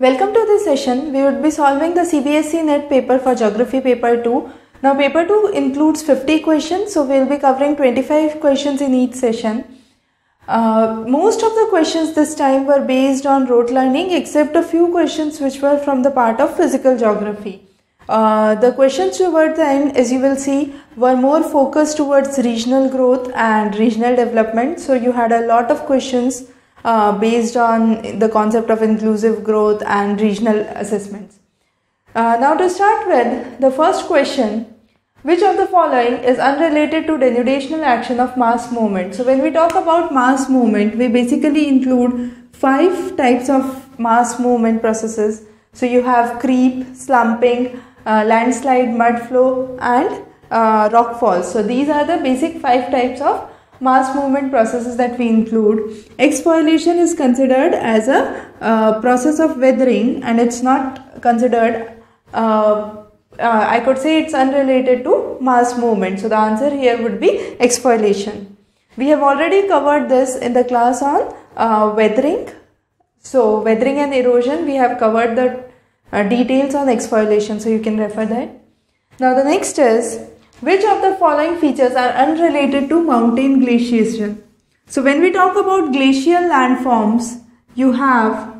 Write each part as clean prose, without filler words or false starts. Welcome to this session. We would be solving the CBSE NET paper for Geography Paper 2. Now paper 2 includes 50 questions, so we will be covering 25 questions in each session. Most of the questions this time were based on rote learning, except a few questions which were from the part of physical geography. The questions toward the end, as you will see, were more focused towards regional growth and regional development. So you had a lot of questions based on the concept of inclusive growth and regional assessments. Now to start with, the first question, which of the following is unrelated to denudational action of mass movement? So when we talk about mass movement, we basically include 5 types of mass movement processes. So you have creep, slumping, landslide, mudflow and rock falls. So these are the basic 5 types of mass movement processes that we include. Exfoliation is considered as a process of weathering, and it's not considered, I could say it's unrelated to mass movement. So the answer here would be exfoliation. We have already covered this in the class on weathering. So weathering and erosion, we have covered the details on exfoliation, so you can refer that. Now the next is, which of the following features are unrelated to mountain glaciation? So when we talk about glacial landforms, you have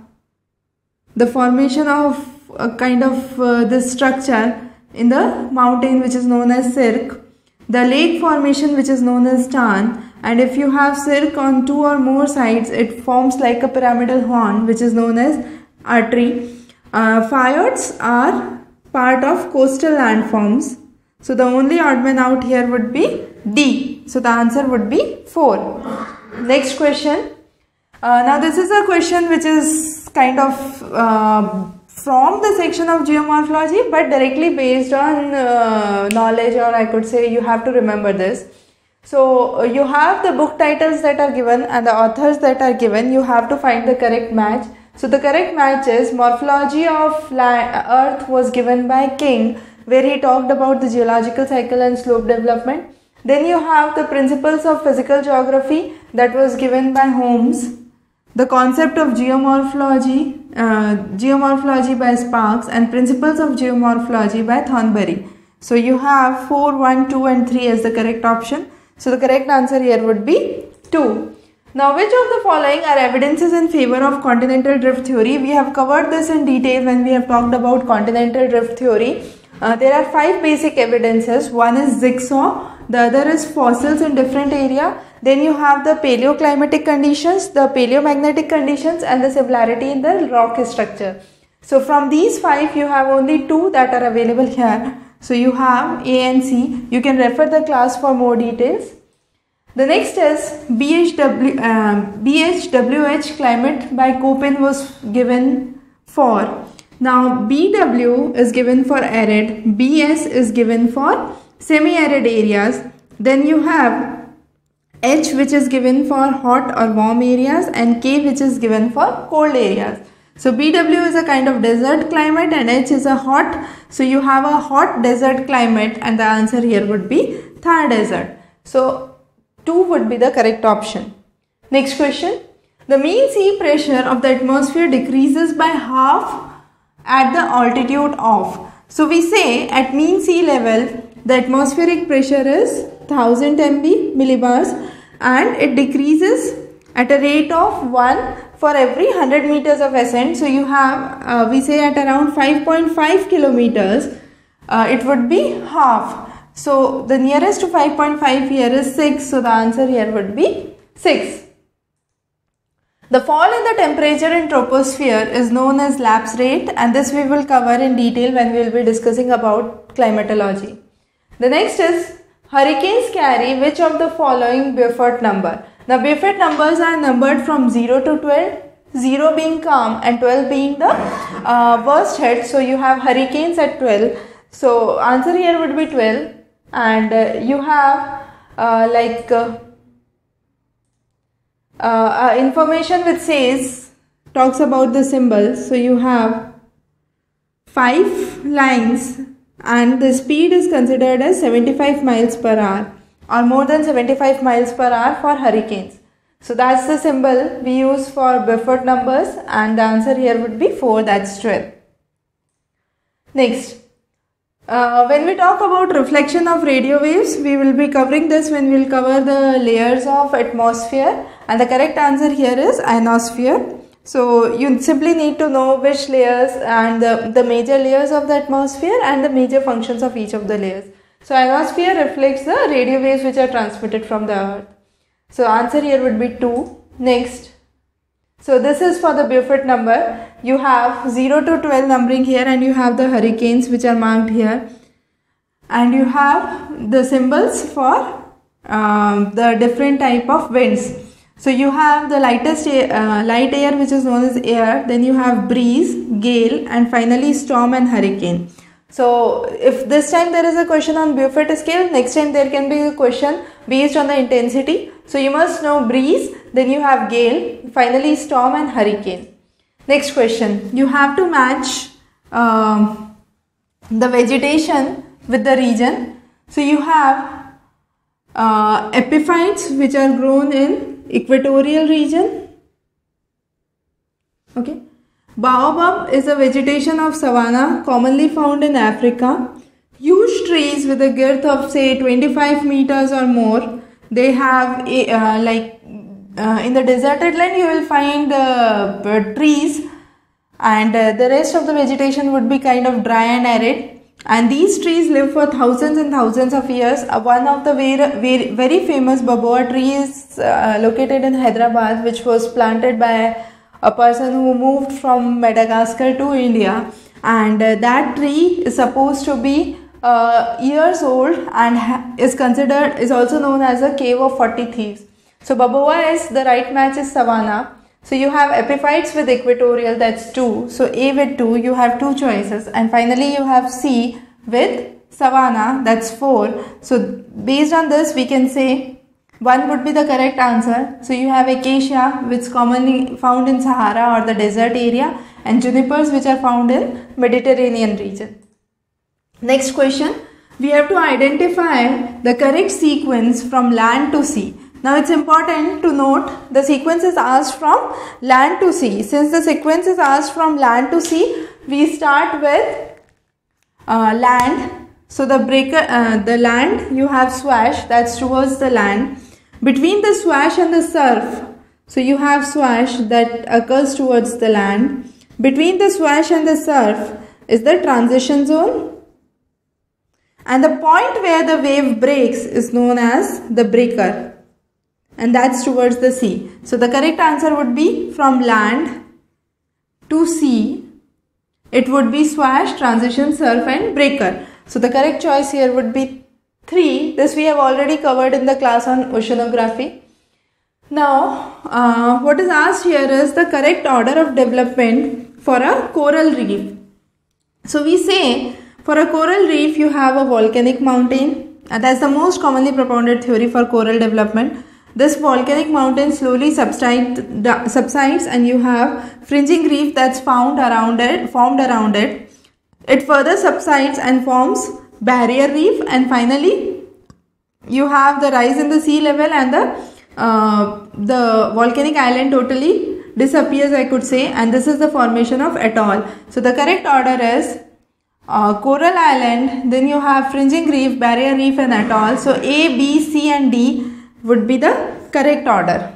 the formation of a kind of this structure in the mountain which is known as cirque, the lake formation which is known as tarn, and if you have cirque on 2 or more sides, it forms like a pyramidal horn which is known as artery. Fjords are part of coastal landforms. So the only odd man out here would be D. So the answer would be 4. Next question. Now this is a question which is kind of from the section of geomorphology, but directly based on knowledge, or I could say you have to remember this. So you have the book titles that are given and the authors that are given. You have to find the correct match. So the correct match is Morphology of Earth was given by King, where he talked about the geological cycle and slope development. Then you have the Principles of Physical Geography that was given by Holmes. The Concept of Geomorphology, Geomorphology by Sparks, and Principles of Geomorphology by Thornbury. So you have 4, 1, 2 and 3 as the correct option. So the correct answer here would be 2. Now which of the following are evidences in favor of continental drift theory? We have covered this in detail when we have talked about continental drift theory. There are 5 basic evidences. One is zigsaw, the other is fossils in different area. Then you have the paleoclimatic conditions, the paleomagnetic conditions and the similarity in the rock structure. So from these 5, you have only 2 that are available here. So you have A and C. You can refer the class for more details. The next is BHWH climate by Koppen was given for. Now BW is given for arid, BS is given for semi-arid areas. Then you have H which is given for hot or warm areas and K which is given for cold areas. So BW is a kind of desert climate and H is a hot. So you have a hot desert climate, and the answer here would be Thar desert. So 2 would be the correct option. Next question. The mean sea pressure of the atmosphere decreases by half at the altitude of. So we say at mean sea level the atmospheric pressure is 1000 millibars and it decreases at a rate of 1 for every 100 meters of ascent. So you have we say at around 5.5 kilometers it would be half. So the nearest to 5.5 here is 6. So the answer here would be 6. The fall in the temperature in troposphere is known as lapse rate, and this we will cover in detail when we will be discussing about climatology. The next is, hurricanes carry which of the following Beaufort number? Now Beaufort numbers are numbered from 0 to 12, 0 being calm and 12 being the worst hit. So you have hurricanes at 12. So answer here would be 12, and you have information which talks about the symbols. So you have 5 lines and the speed is considered as 75 miles per hour or more than 75 miles per hour for hurricanes. So that's the symbol we use for Biffert numbers, and the answer here would be 4, that's 12. Next, when we talk about reflection of radio waves, we will be covering this when we will cover the layers of atmosphere, and the correct answer here is ionosphere. So you simply need to know which layers and the major layers of the atmosphere and the major functions of each of the layers. So ionosphere reflects the radio waves which are transmitted from the earth. So answer here would be 2. Next, so this is for the Beaufort number. You have 0 to 12 numbering here, and you have the hurricanes which are marked here, and you have the symbols for the different type of winds. So you have the lightest air, light air, which is known as air, then you have breeze, gale, and finally storm and hurricane. So if this time there is a question on Beaufort scale, next time there can be a question based on the intensity. So you must know breeze, then you have gale, finally storm and hurricane. Next question, you have to match the vegetation with the region. So you have epiphytes which are grown in equatorial region. Okay. Baobab is a vegetation of savanna commonly found in Africa. Huge trees with a girth of say 25 meters or more. They have in the deserted land you will find trees, and the rest of the vegetation would be kind of dry and arid. And these trees live for thousands and thousands of years. One of the very, very famous baobab tree is located in Hyderabad, which was planted by a person who moved from Madagascar to India, and that tree is supposed to be years old and is also known as a cave of 40 thieves. So baobab is the right match is savanna. So you have epiphytes with equatorial, that's 2. So A with 2, you have 2 choices, and finally you have C with savanna, that's 4. So based on this we can say 1 would be the correct answer. So you have acacia, which is commonly found in Sahara or the desert area, and junipers, which are found in Mediterranean region. Next question, we have to identify the correct sequence from land to sea. Now it's important to note the sequence is asked from land to sea. Since the sequence is asked from land to sea, we start with land. So the land, you have swash, that's towards the land. Between the swash and the surf, so you have swash that occurs towards the land. Between the swash and the surf is the transition zone. And the point where the wave breaks is known as the breaker. And that's towards the sea. So the correct answer would be from land to sea. It would be swash, transition, surf and breaker. So the correct choice here would be 3. This we have already covered in the class on oceanography. Now, what is asked here is the correct order of development for a coral reef. So we say for a coral reef you have a volcanic mountain, and that's the most commonly propounded theory for coral development. This volcanic mountain slowly subsides, and you have fringing reef that's formed around it. It further subsides and forms barrier reef, and finally you have the rise in the sea level, and the volcanic island totally disappears, I could say, and this is the formation of atoll. So the correct order is coral island, then you have fringing reef, barrier reef and atoll. So A, B, C and D would be the correct order.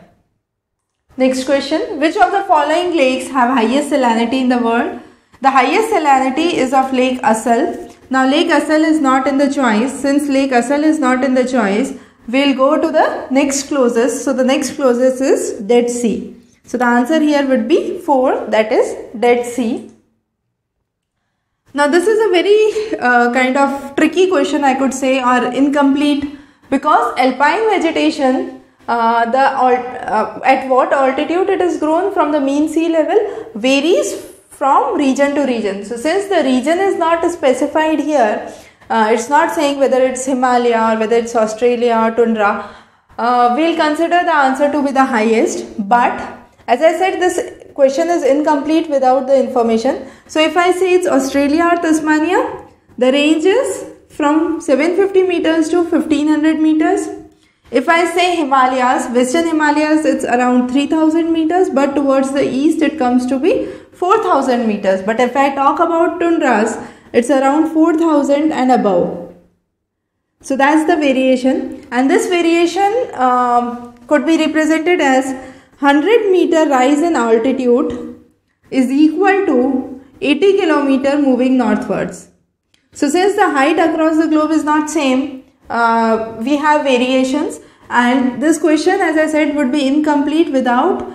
Next question, which of the following lakes have highest salinity in the world? The highest salinity is of Lake Assal. Now Lake Assal is not in the choice. Since Lake Assal is not in the choice, we will go to the next closest. So the next closest is Dead Sea. So the answer here would be 4, that is Dead Sea. Now this is a very kind of tricky question, I could say, or incomplete, because alpine vegetation at what altitude it is grown from the mean sea level varies from region to region. So since the region is not specified here, it's not saying whether it's Himalaya or whether it's Australia or tundra, we'll consider the answer to be the highest. But as I said, this question is incomplete without the information. So if I say it's Australia or Tasmania, the range is from 750 meters to 1500 meters. If I say Himalayas, Western Himalayas, it's around 3000 meters, but towards the east it comes to be 4000 meters. But if I talk about tundras, it's around 4000 and above. So that's the variation, and this variation could be represented as 100 meter rise in altitude is equal to 80 kilometer moving northwards. So since the height across the globe is not same, we have variations, and this question, as I said, would be incomplete without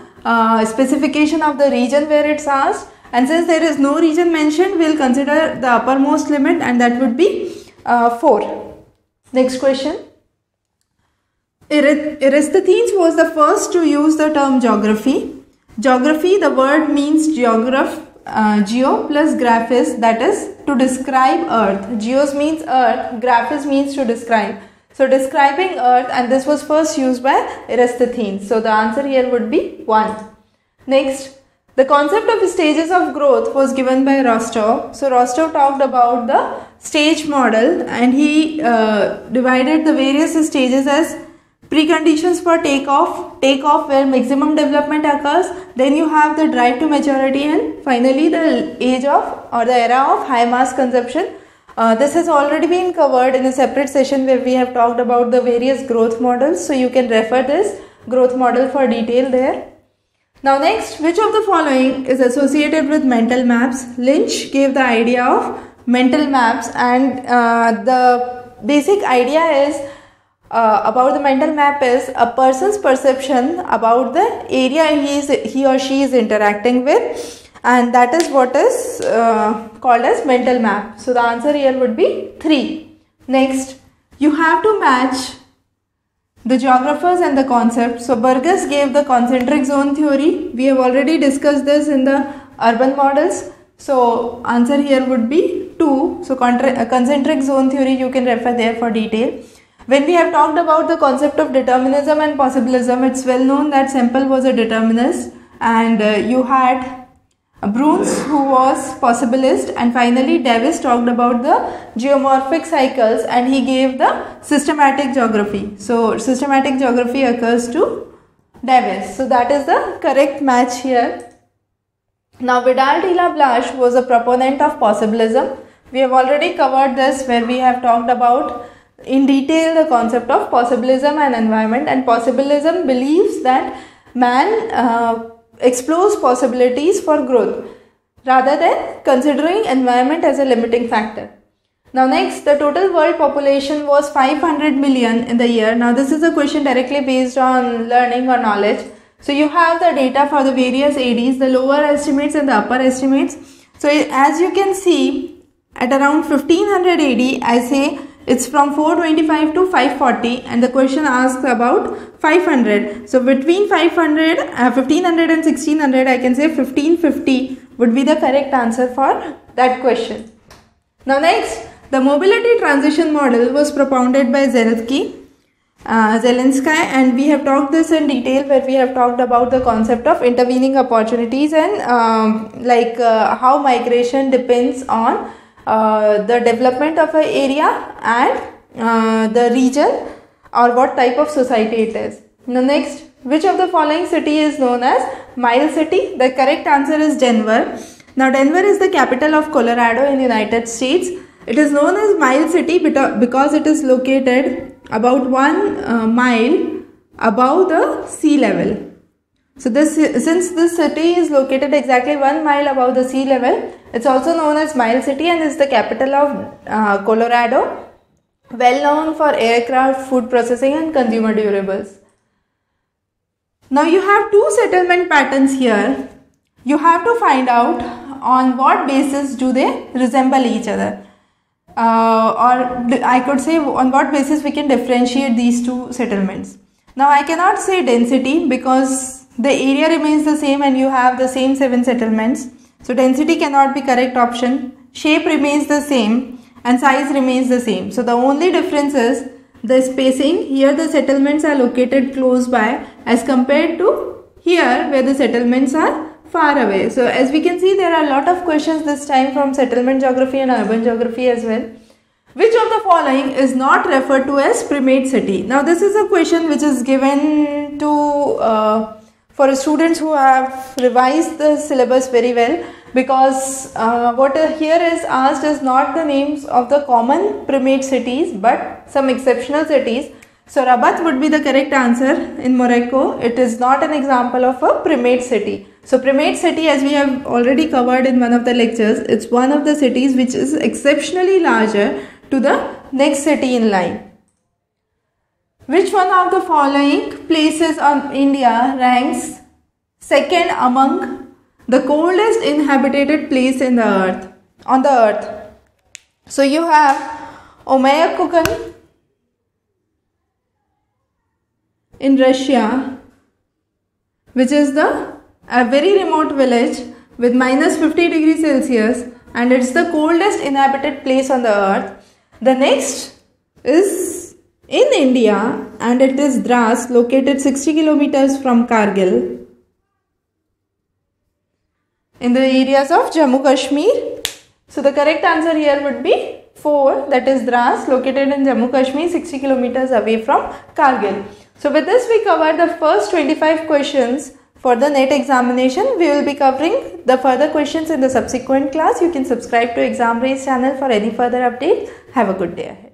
specification of the region where it's asked, and since there is no region mentioned, we'll consider the uppermost limit, and that would be 4. Next question. Eratosthenes was the first to use the term geography. Geography, the word means geo plus graphis, that is to describe earth. Geos means earth, graphis means to describe. So describing earth, and this was first used by Eratosthenes. So the answer here would be 1. Next, the concept of stages of growth was given by Rostow. So Rostow talked about the stage model, and he divided the various stages as preconditions for takeoff where maximum development occurs, then you have the drive to maturity, and finally the age of or the era of high mass consumption. This has already been covered in a separate session where we have talked about the various growth models, so you can refer this growth model for detail there. Now next, which of the following is associated with mental maps? Lynch gave the idea of mental maps, and the basic idea is about the mental map is a person's perception about the area he or she is interacting with, and that is what is called as mental map. So the answer here would be 3. Next, you have to match the geographers and the concept. So Burgess gave the concentric zone theory. We have already discussed this in the urban models. So answer here would be 2. So concentric zone theory, you can refer there for detail. When we have talked about the concept of determinism and possibilism, it's well known that Semple was a determinist, and you had Bruns who was possibilist, and finally Davis talked about the geomorphic cycles, and he gave the systematic geography. So systematic geography occurs to Davis. So that is the correct match here. Now Vidal de la Blanche was a proponent of possibilism. We have already covered this where we have talked about in detail the concept of possibilism and environment, and possibilism believes that man explores possibilities for growth rather than considering environment as a limiting factor. Now next, the total world population was 500 million in the year. Now this is a question directly based on learning or knowledge. So you have the data for the various ADs, the lower estimates and the upper estimates. So as you can see, at around 1500 AD, I say it's from 425 to 540, and the question asks about 500. So between 1500 and 1600, I can say 1550 would be the correct answer for that question. Now next, the mobility transition model was propounded by Zelinsky, and we have talked this in detail where we have talked about the concept of intervening opportunities, and how migration depends on the development of an area and the region or what type of society it is. Now next, which of the following city is known as Mile City? The correct answer is Denver. Now Denver is the capital of Colorado in the United States. It is known as Mile City because it is located about 1 mile above the sea level. So since this city is located exactly 1 mile above the sea level, it's also known as Mile City, and is the capital of Colorado, well known for aircraft, food processing and consumer durables. Now you have 2 settlement patterns here. You have to find out on what basis do they resemble each other, or I could say on what basis we can differentiate these 2 settlements. Now I cannot say density because the area remains the same and you have the same 7 settlements. So density cannot be correct option. Shape remains the same and size remains the same. So the only difference is the spacing. Here the settlements are located close by as compared to here where the settlements are far away. So as we can see, there are a lot of questions this time from settlement geography and urban geography as well. Which of the following is not referred to as primate city? Now this is a question which is given to for students who have revised the syllabus very well, because what here is asked is not the names of the common primate cities but some exceptional cities. So Rabat would be the correct answer in Morocco. It is not an example of a primate city. So primate city, as we have already covered in one of the lectures, it's one of the cities which is exceptionally larger to the next city in line. Which one of the following places on India ranks second among the coldest inhabited place in the earth, on the earth? So you have Oymyakon in Russia, which is a very remote village with -50°C, and it's the coldest inhabited place on the earth. The next is in India, and it is Dras, located 60 kilometers from Kargil in the areas of Jammu Kashmir. So the correct answer here would be 4, that is Dras, located in Jammu Kashmir, 60 kilometers away from Kargil. So with this we cover the first 25 questions for the NET examination. We will be covering the further questions in the subsequent class. You can subscribe to Examrace channel for any further updates. Have a good day ahead.